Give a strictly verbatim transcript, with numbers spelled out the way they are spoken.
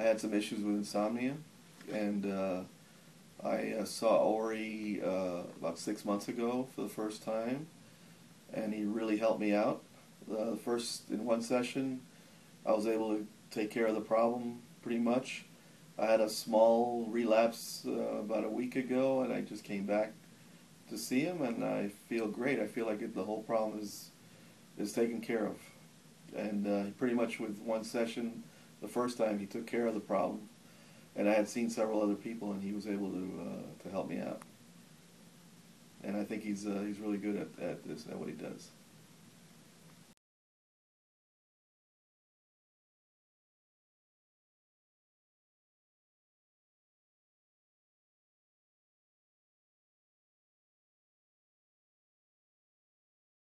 I had some issues with insomnia, and uh, I uh, saw Ori uh, about six months ago for the first time, and he really helped me out. Uh, first, in one session, I was able to take care of the problem pretty much. I had a small relapse uh, about a week ago, and I just came back to see him, and I feel great. I feel like it, the whole problem is is taken care of, and uh, pretty much with one session, the first time he took care of the problem, and I had seen several other people, and he was able to uh, to help me out. And I think he's uh, he's really good at at this, at what he does.